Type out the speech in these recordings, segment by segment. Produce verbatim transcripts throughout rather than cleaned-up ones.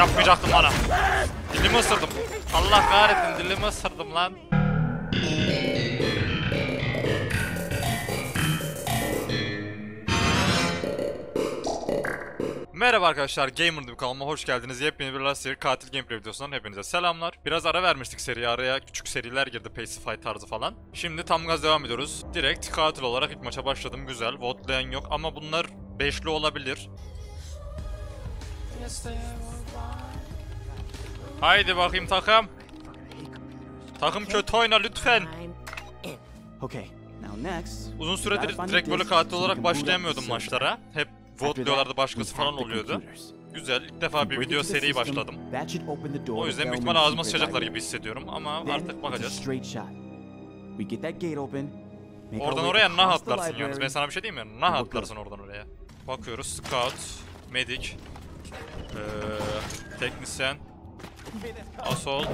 yapmayacaktım bana. Dilimi ısırdım. Allah kahretsin, dilimi ısırdım lan. Merhaba arkadaşlar, Gamer'da kanalıma hoş geldiniz. Yepyeni bir last year katil gameplay videosundan hepinize selamlar. Biraz ara vermiştik seriye, araya küçük seriler girdi, pacify tarzı falan. Şimdi tam gaz devam ediyoruz. Direkt katil olarak ilk maça başladım, güzel. Votlayan yok ama bunlar beşli olabilir. Haydi bakayım takım. Takım kötü oyna lütfen. Uzun süredir direkt böyle katil olarak başlayamıyordum maçlara. Hep votluyorlardı, başkası falan oluyordu. Güzel, ilk defa bir video seriyi başladım. O yüzden büyük ihtimalle ağzıma sıçacaklar gibi hissediyorum ama artık bakacağız. Oradan oraya nah atlarsın yalnız, ben sana bir şey diyeyim mi? Nah atlarsın oradan oraya. Bakıyoruz, scout, medic, ee, teknisyen, assault.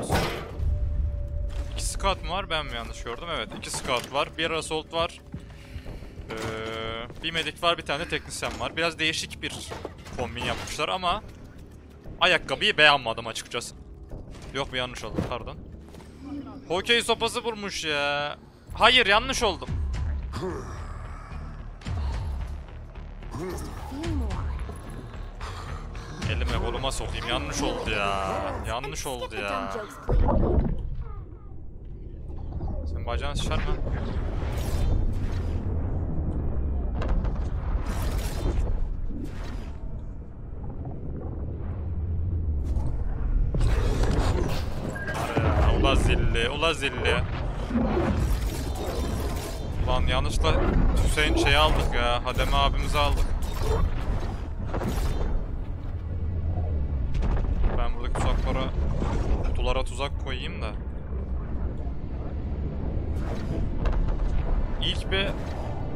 İki scout mu var, ben mi yanlış gördüm? Evet, iki scout var, bir assault var. Ee, bir medik var, bir tane de teknisyen var. Biraz değişik bir kombin yapmışlar ama ayakkabıyı beğenmedim açıkçası. Yok mu, yanlış oldu, pardon. Hokey sopası vurmuş ya. Hayır, yanlış oldum. Elime koluma sokayım, yanlış oldu ya. Yanlış oldu ya. Sen bacağını sıçar mı? Ula zilli, ula zilli. Ulan yanlışla Hüseyin şeyi aldık ya, Hademe abimizi aldık. Ben buradaki tuzaklara, kutulara tuzak koyayım da. İlk bir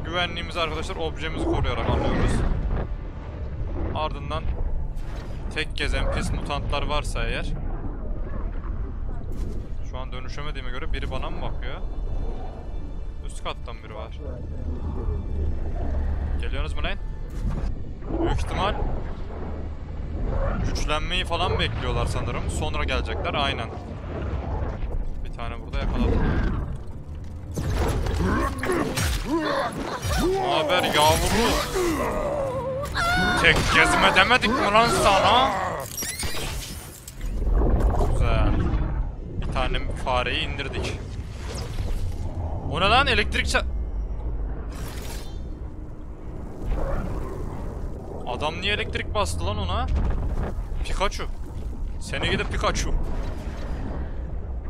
güvenliğimizi arkadaşlar objemizi koruyarak alıyoruz. Ardından tek gezen pis mutantlar varsa eğer. Şu an dönüşemediğime göre biri bana mı bakıyor? Üst kattan biri var. Geliyorsunuz mu lan? Büyük ihtimal güçlenmeyi falan bekliyorlar sanırım. Sonra gelecekler, aynen. Bir tane burada yakaladım. Ne haber yavru? Tek gezme demedik mi lan sana? Güzel. Bir tane fareyi indirdik. O ne lan, elektrik ça... Adam niye elektrik bastı lan ona? Pikachu. Seni gidip Pikachu.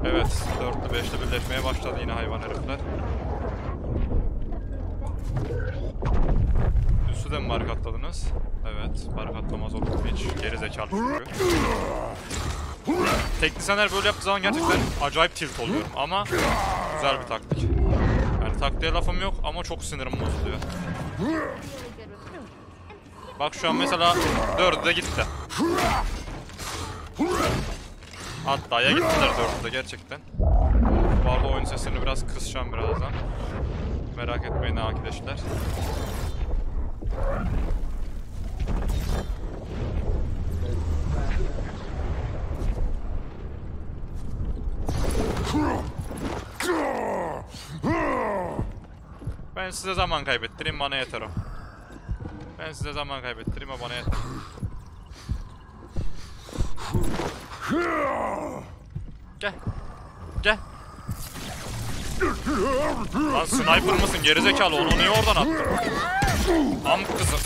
Evet, dörtlü beşli birleşmeye başladı yine hayvan herifler. Üstü de mi bark atladınız? Evet, bark atlamaz olur hiç. Geri zekalı çünkü. Teknisyenler böyle yaptığı zaman gerçekten acayip tilt oluyorum ama güzel bir taktik. Yani taktiğe lafım yok ama çok sinirim bozuluyor. Bak şu an mesela dörde gitti. Hatta ya gittiler dörde gerçekten. Bu arada oyun sesini biraz kısacağım birazdan. Merak etmeyin arkadaşlar. Ben size zaman kaybettireyim, bana yeter o. Ben size zaman kaybettireyim, o bana yeter. Gel. Gel. Lan sniper mısın gerizekalı, onu niye oradan attın? Am kızım.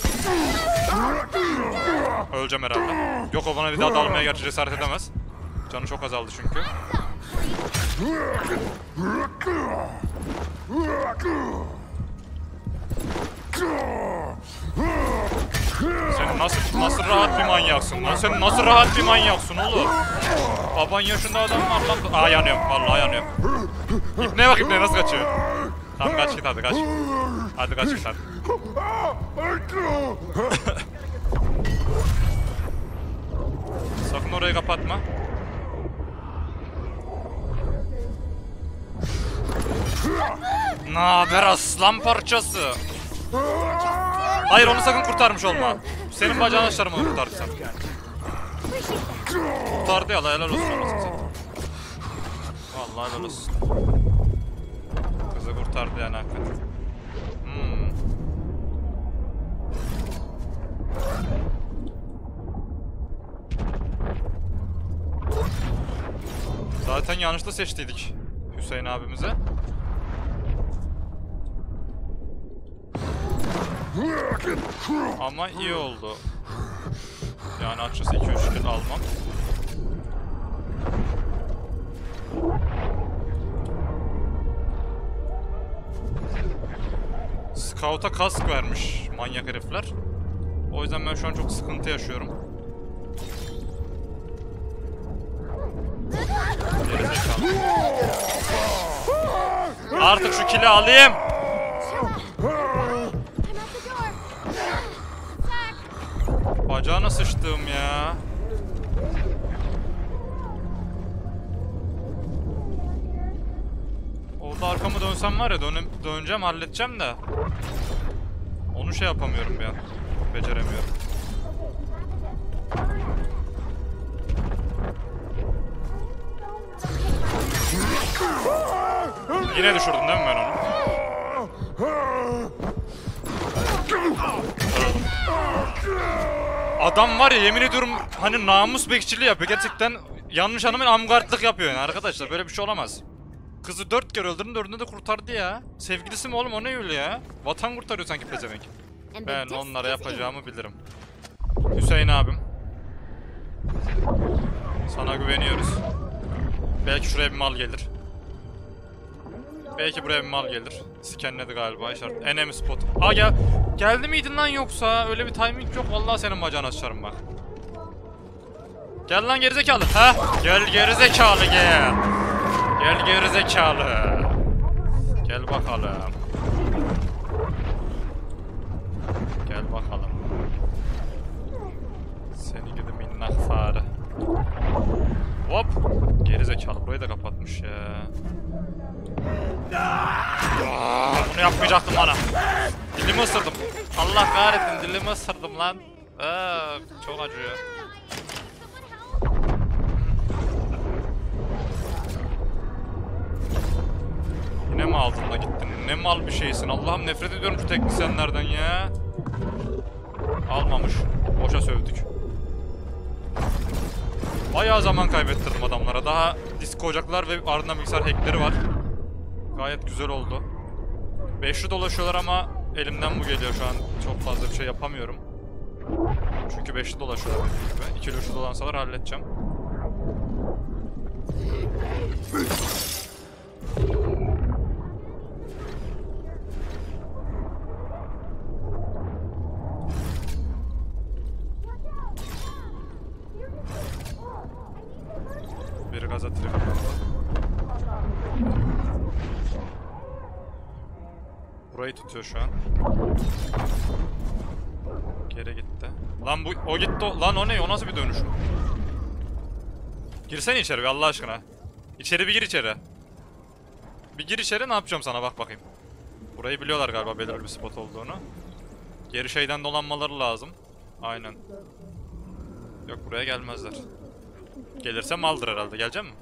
Öleceğim herhalde. Yok, o bana bir daha dalmaya gerçi cesaret edemez. Canı çok azaldı çünkü. Sen nasıl nasıl rahat bir manyaksın lan? Sen nasıl rahat bir manyaksın oğlum? Baban yaşında adam var lan. Aa, yanıyorum vallahi, yanıyorum. İpneye bak, ipneye nasıl kaçıyor? Tamam, kaç git hadi, kaç. Hadi kaç git hadi. Sakın orayı kapatma. Naber aslan parçası? Hayır, onu sakın kurtarmış olma. Senin bacağını açlarım onu kurtarırsan. Kurtardı ya, helal olsun. Vallahi helal olsun. Kızı kurtardı yani hakikaten. Hmm. Zaten yanlışla seçtiydik Hüseyin abimize. Ama iyi oldu. Yani açıkçası iki üç kere almam. Scout'a kask vermiş manyak herifler. O yüzden ben şu an çok sıkıntı yaşıyorum. Artık şu kili alayım. Bacağına sıçtığım ya. Orada arkamı dönsem var ya, dön döneceğim halledeceğim de. Onu şey yapamıyorum ben. Beceremiyorum. Yine düşürdüm değil mi ben onu? Adam var ya, yemin ediyorum hani namus bekçiliği yapıyor. Gerçekten yanlış hanımın amgardlık yapıyor yani arkadaşlar. Böyle bir şey olamaz. Kızı dört kere öldürdüm, dördünde de kurtardı ya. Sevgilisi mi oğlum, o ne öyle ya? Vatan kurtarıyor sanki pezevenk. Ben onlara yapacağımı bilirim. Hüseyin abim, sana güveniyoruz. Belki şuraya bir mal gelir. Belki buraya bir mal gelir. Skenledi galiba işaret. Enemy spot. Aa gel. Geldi miydin lan yoksa? Öyle bir timing yok. Vallahi senin bacağını açarım bak. Gel lan gerizekalı. Ha? Gel gerizekalı gel. Gel gerizekalı. Gel bakalım. Gel bakalım. Seni gidi minnak fare. Hop. Gerizekalı burayı da kapatmış ya. Aa, bunu yapmayacaktım bana. Dilimi ısırdım. Allah kahretsin, dilimi ısırdım lan. Aa, çok acıyor. Yine mi altında gittin? Ne mal bir şeysin. Allah'ım nefret ediyorum şu teknisyenlerden ya. Almamış. Boşa sövdük. Bayağı zaman kaybettirdim adamlara. Daha disk ocaklar ve ardından bilgisayar hackleri var. Gayet güzel oldu. beşli dolaşıyorlar ama elimden bu geliyor şu an. Çok fazla bir şey yapamıyorum. Çünkü beşli dolaşıyorlar gibi. ikili üçlü dolansalar halledeceğim. Biri gaza trip atıyor. Burayı tutuyor şu an. Geri gitti. Lan bu o gitti. O, lan o ne? O nasıl bir dönüş? Girsene içeri bir Allah aşkına. İçeri bir gir içeri. Bir gir içeri, ne yapacağım sana bak bakayım. Burayı biliyorlar galiba belirli bir spot olduğunu. Geri şeyden dolanmaları lazım. Aynen. Yok buraya gelmezler. Gelirse maldır herhalde. Geleceğim mi?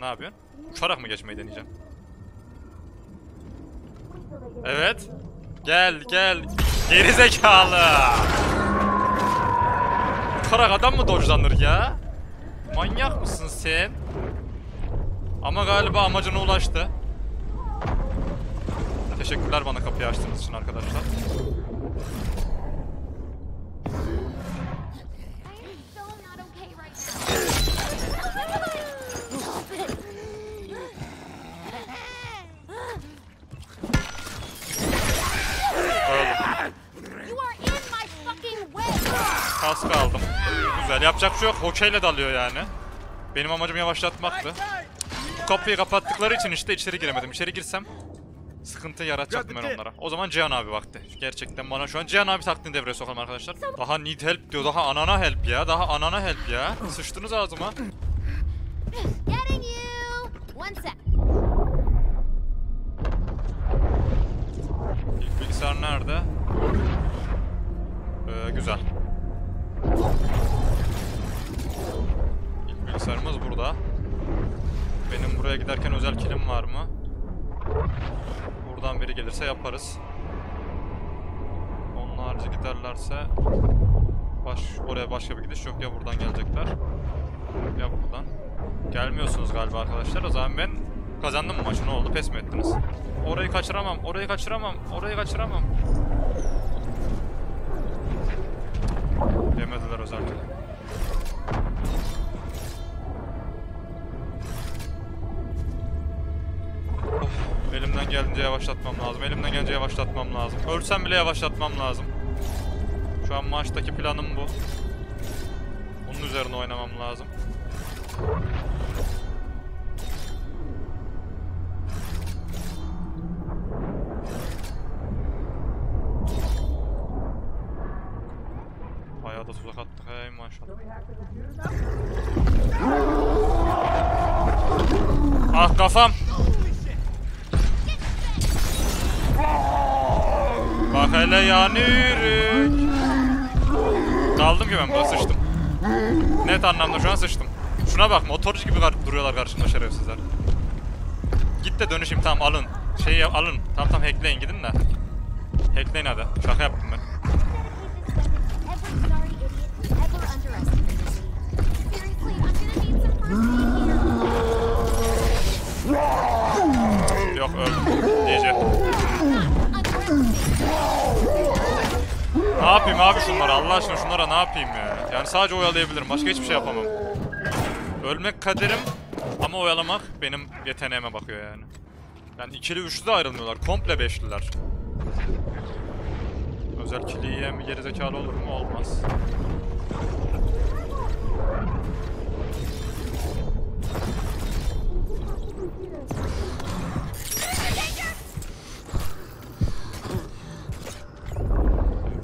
Ne yapıyorsun? Uçarak mı geçmeyi deneyeceğim? Evet. Gel gel. Gerizekalı. Karak adam mı dojlanır ya? Manyak mısın sen? Ama galiba amacına ulaştı. Teşekkürler bana kapıyı açtığınız için arkadaşlar. Kaskı aldım. Güzel. Yapacak şey yok. Hokeyle dalıyor yani. Benim amacım yavaşlatmaktı. Bu kapıyı kapattıkları için işte içeri giremedim. İçeri girsem sıkıntı yaratacaktım ben onlara. O zaman Cihan abi vakti. Gerçekten bana şu an Cihan abi taktiğini devreye sokalım arkadaşlar. Daha need help diyor. Daha anana help ya. Daha anana help ya. Sıçtınız ağzıma. İlk bilgisayar nerede? Ee, güzel. hasarımız burada. Benim buraya giderken özel kilim var mı? Buradan biri gelirse yaparız. Onun harici giderlerse baş, oraya başka bir gidiş yok. Ya buradan gelecekler ya buradan. Gelmiyorsunuz galiba arkadaşlar. O zaman ben kazandım mı maçı? Ne oldu? Pes mi ettiniz? Orayı kaçıramam, orayı kaçıramam, orayı kaçıramam. Yemediler özellikle. Of, elimden gelince yavaşlatmam lazım. Elimden gelince yavaşlatmam lazım. Ölsem bile yavaşlatmam lazım. Şu an maçtaki planım bu. Onun üzerine oynamam lazım. Bayağı da tuzak attık hey maşallah. Ah kafam. Bak hele yanıyoruz. Kaldım ki ben burada sıçtım. Net anlamda şu an sıçtım. Şuna bak, motorcu gibi duruyorlar karşımda şerefsizler. Git de dönüşüm tamam alın. Şeyi alın. Tamam tamam hackleyin gidin de. Hackleyin hadi. Şaka yaptım ben. Yok öldüm. Diyeceğim. Ne yapayım abi şunlara? Allah aşkına şunlara ne yapayım ya? Yani sadece oyalayabilirim. Başka hiçbir şey yapamam. Ölmek kaderim ama oyalamak benim yeteneğime bakıyor yani. Yani ikili üçlü de ayrılmıyorlar. Komple beşliler. Özel kili yiyen bir gerizekalı olur mu? Olmaz.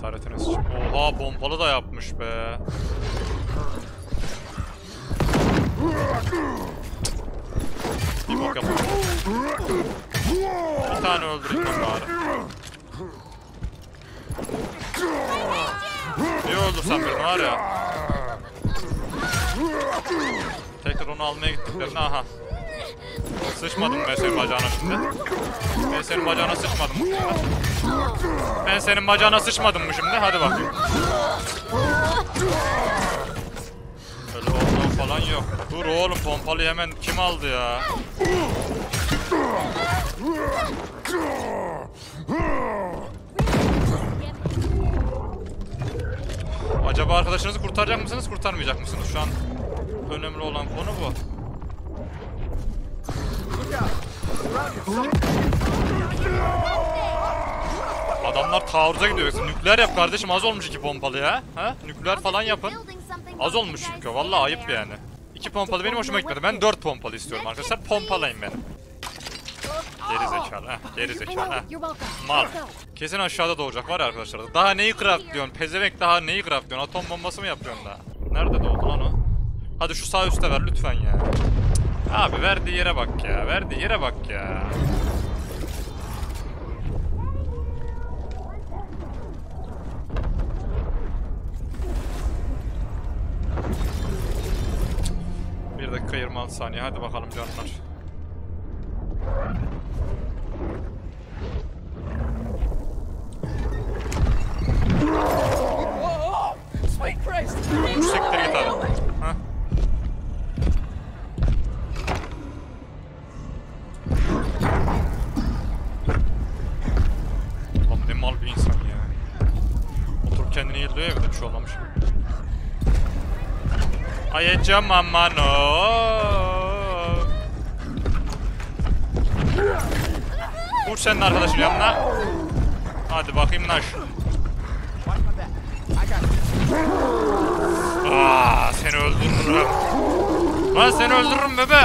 Taretiniz için. Oha bombalı da yapmış be. Bir bak yapalım. Bir tane öldüreyim ben bari. Niye öldürsem beni var ya. Tekrar onu almaya gittiklerine aha. Sıçmadım ben senin bacağına şimdi. Ben senin bacağına sıçmadım mı şimdi? Ben senin bacağına sıçmadım mı şimdi? Hadi bakayım. Öyle oldu falan yok. Dur oğlum pompalı hemen kim aldı ya? Acaba arkadaşınızı kurtaracak mısınız, kurtarmayacak mısınız? Şu an önemli olan konu bu. Adamlar taarruza gidiyor. Nükleer yap kardeşim, az olmuş iki pompalı ya. Ha? Nükleer falan yapın. Az olmuş çünkü. Vallahi ayıp yani. İki pompalı benim hoşuma gitmedi. Ben dört pompalı istiyorum arkadaşlar. Pompalayın beni. Gerizekalı ha. Gerizekalı ha. Mal. Kesin aşağıda doğacak var ya arkadaşlar. Daha neyi craftlıyorsun? Pezevenk daha neyi craftlıyorsun? Atom bombası mı yapıyorsun daha? Nerede doğdu lan o? Hadi şu sağ üstte ver lütfen ya. Abi verdiği yere bak ya. Verdiği yere bak ya. Bir dakika yirmi altı saniye. Hadi bakalım canlar. Yüksektir git abi. Hah. Lan ne mal bir insan ya. Oturup kendini yıldıyor ya bir de bir şey olmamış. Ayacağım aman ooo. Vur senin arkadaşın yanına. Hadi bakayım naş. Aaa seni öldürürüm. Ben seni öldürürüm bebe.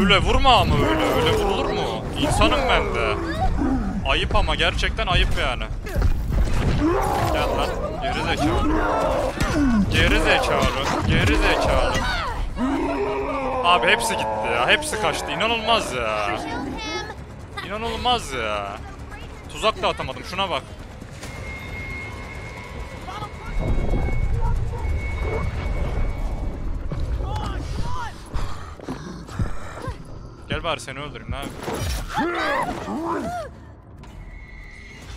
Öyle vurma ama öyle. Öyle vurulur mu? İnsanım ben de. Ayıp ama gerçekten ayıp yani. Gel lan. Geri zekalı. Geri zekalı. Geri zekalı. Abi hepsi gitti ya. Hepsi kaçtı. İnanılmaz ya. İnanılmaz ya. Tuzak da atamadım. Şuna bak. Gel bari seni öldüreyim abi.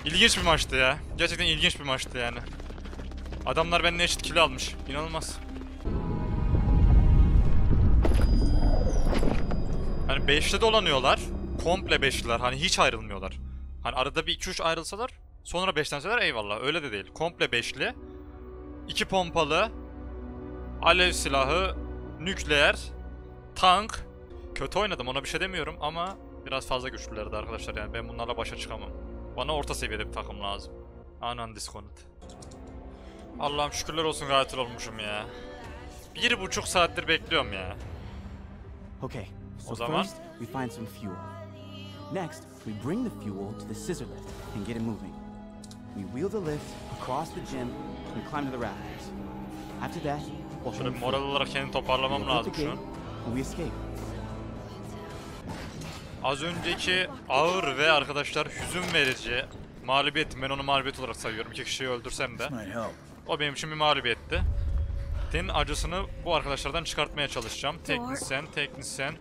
İlginç bir maçtı ya. Gerçekten ilginç bir maçtı yani. Adamlar benimle eşit kill almış. İnanılmaz. Hani beşte dolanıyorlar. Komple beşliler. Hani hiç ayrılmıyorlar. Hani arada bir iki üç ayrılsalar sonra beşlenseler eyvallah. Öyle de değil. Komple beşli. iki pompalı. Alev silahı. Nükleer. Tank. Kötü oynadım, ona bir şey demiyorum ama biraz fazla güçlülerdi arkadaşlar yani ben bunlarla başa çıkamam. Bana orta seviyede bir takım lazım. Anan disconnect. Allah'ım şükürler olsun katil olmuşum ya. Bir buçuk saattir bekliyorum ya. Okay. O zaman first we find some fuel. Next we bring the fuel to the scissor lift and get it moving. We wheel the lift across the gym and climb to the rafters. After that, şöyle moral olarak kendimi toparlamam lazım şu an. We escape. Az önceki ağır ve arkadaşlar hüzün verici mağlubiyetim. Ben onu mağlubiyet olarak sayıyorum. İki kişiyi öldürsem de. O benim için bir mağlubiyetti. Senin acısını bu arkadaşlardan çıkartmaya çalışacağım. Teknisyen, teknisyen,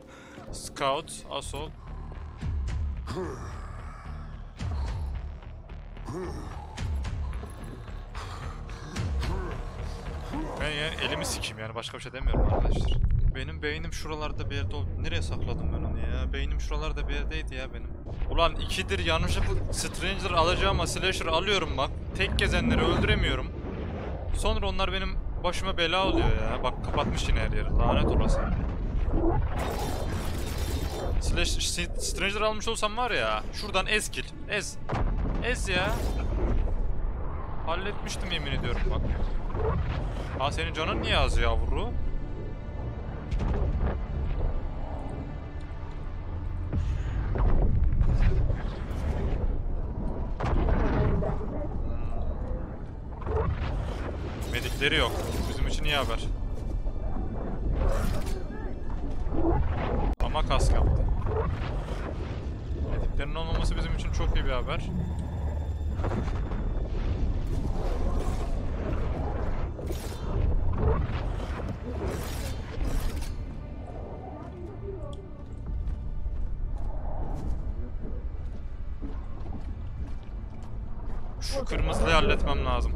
scout, asol. Ben ya elimi sikeyim yani başka bir şey demiyorum arkadaşlar. Benim beynim şuralarda bir yerde oldu. Nereye sakladım ben onu ya? Beynim şuralarda bir yerdeydi ya benim. Ulan ikidir yanlışlıkla Stranger alacağıma Slasher alıyorum bak. Tek gezenleri öldüremiyorum. Sonra onlar benim başıma bela oluyor ya. Bak kapatmış yine her yeri. Lanet orası. Slash, Stranger almış olsam var ya. Şuradan ez kill. Ez. Ez ya. Halletmiştim yemin ediyorum bak. Ha senin canın niye az yavru? Medikleri yok. Bizim için iyi haber. Ama kask yaptı. Mediklerin olmaması bizim için çok iyi bir haber. Şu kırmızıyı halletmem lazım.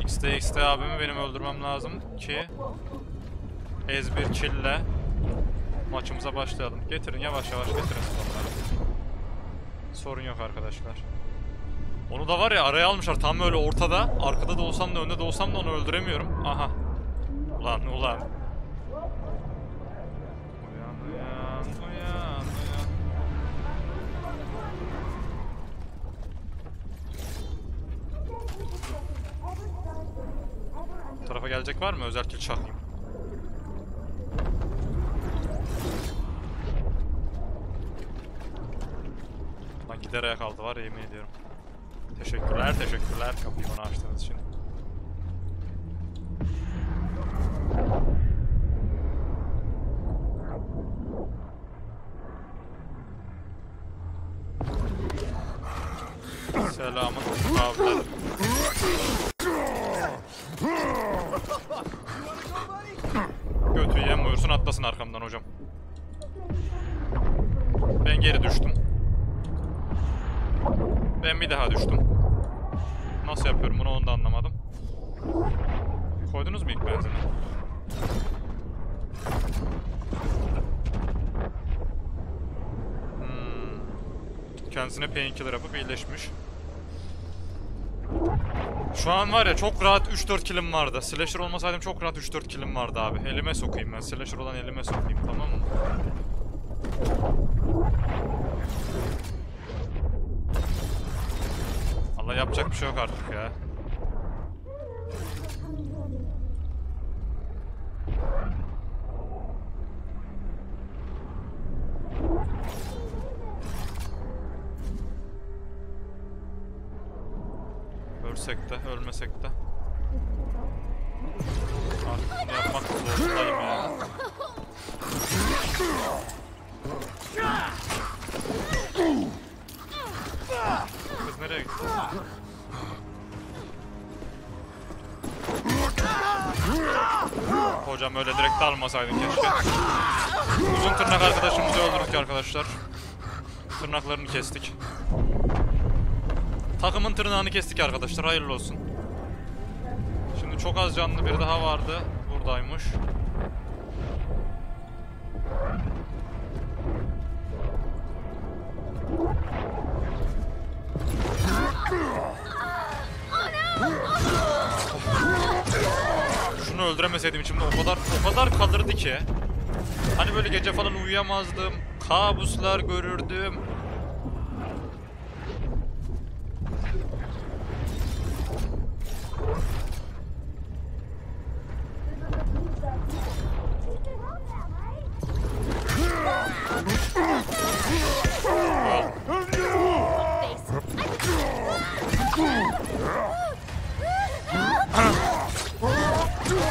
X T X T abimi benim öldürmem lazım ki ez bir kille maçımıza başlayalım. Getirin yavaş yavaş getirin onları. Sorun yok arkadaşlar. Onu da var ya araya almışlar tam öyle ortada. Arkada da olsam da önde de olsam da onu öldüremiyorum. Aha. Ulan ulan. Uyan uyan uyan. Bu tarafa gelecek var mı? Özel kill çakayım. Lan gider ayak aldı var ya yemin ediyorum. Teşekkürler teşekkürler kapıyı bana açtığınız için. Selamın abi. Götü yem buyursun atlasın arkamdan hocam. Ben geri düştüm. Ben bir daha düştüm. Nasıl yapıyorum bunu onu da anlamadım. Koydunuz mu ilk benzini? Hmm. Kendisine painkiller yapıp iyileşmiş. Şu an var ya çok rahat üç dört killim vardı. Slasher olmasaydım çok rahat üç dört killim vardı abi. Elime sokayım ben. Slasher olan elime sokayım tamam mı? Allah yapacak bir şey yok artık ya. Ölsek de, ölmesek de. Artık bunu yapmak zorundayım ya. Kız nereye gitti? Hocam öyle direkt dalmasaydık keşke. Uzun tırnak arkadaşımızı öldürdük arkadaşlar. Tırnaklarını kestik. Takımın tırnağını kestik arkadaşlar, hayırlı olsun. Şimdi çok az canlı bir daha vardı. Buradaymış. Şunu öldüremeseydim içimde o kadar o kadar kalırdı ki. Hani böyle gece falan uyuyamazdım. Kabuslar görürdüm.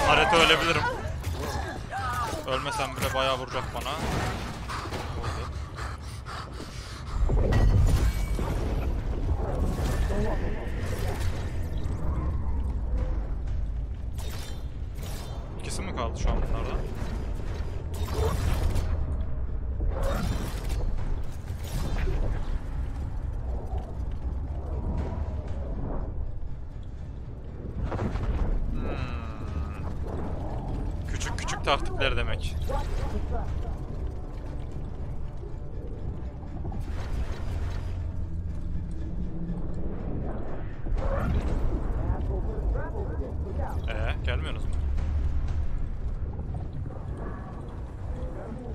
Harete ölebilirim. Ölmesem bile bayağı vuracak bana. İkisi mi kaldı şu an bunlardan? Taktikler demek. Ee, gelmiyorsunuz mu?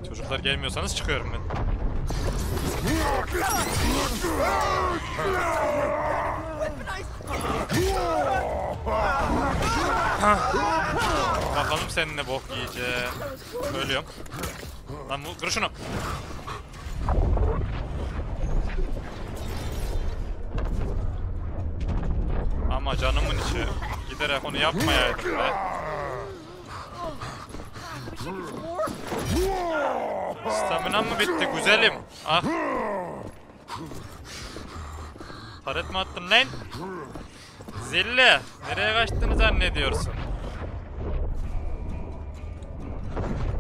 Çocuklar gelmiyorsanız çıkıyorum ben. Bakalım seninle bok yiyeceğim. Ölüyorum. Lan bu kır şunu. Ama canımın içi. Giderek onu yapmayaydım be. Stamina mı bitti güzelim? Ah. Paret mi attın lan? Zilli. Nereye kaçtığını zannediyorsun?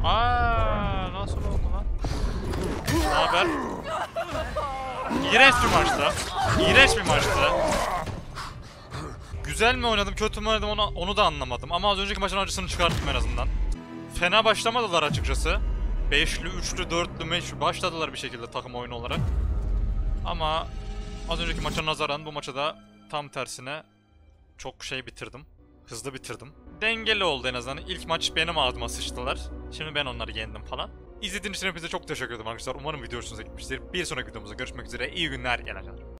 Aaa, nasıl oldu lan? Naber? İğrenç bir maçtı. İğrenç bir maçtı. Güzel mi oynadım, kötü mü oynadım onu, onu da anlamadım. Ama az önceki maçın acısını çıkarttım en azından. Fena başlamadılar açıkçası. Beşli, üçlü, dörtlü, meşli başladılar bir şekilde takım oyunu olarak. Ama az önceki maça nazaran bu maça da tam tersine çok şey bitirdim. Hızlı bitirdim. Dengeli oldu en azından. İlk maç benim ağzıma sıçtılar. Şimdi ben onları yendim falan. İzlediğiniz için hepinize çok teşekkür ederim arkadaşlar. Umarım video hoşunuza gitmiştir. Bir sonraki videomuzda görüşmek üzere. İyi günler. İyi günler.